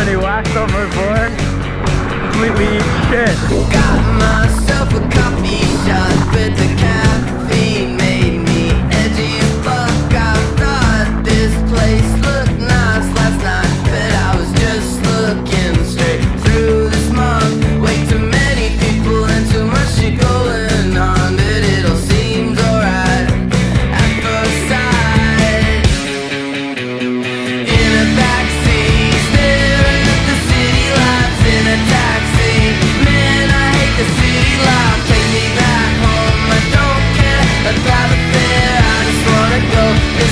and he whacks on my board. Completely eats shit. Got myself a coffee shot with the caffeine. Made me edgy as fuck. I thought this place looked nice last night, but I was just looking straight through the smog. Way too many people and too much shit going on, but it all seems alright at first sight. In a backseat, staring at the city lights in a taxi. Man, I hate the city life. Take me back home, I don't care about the fare, I just wanna go.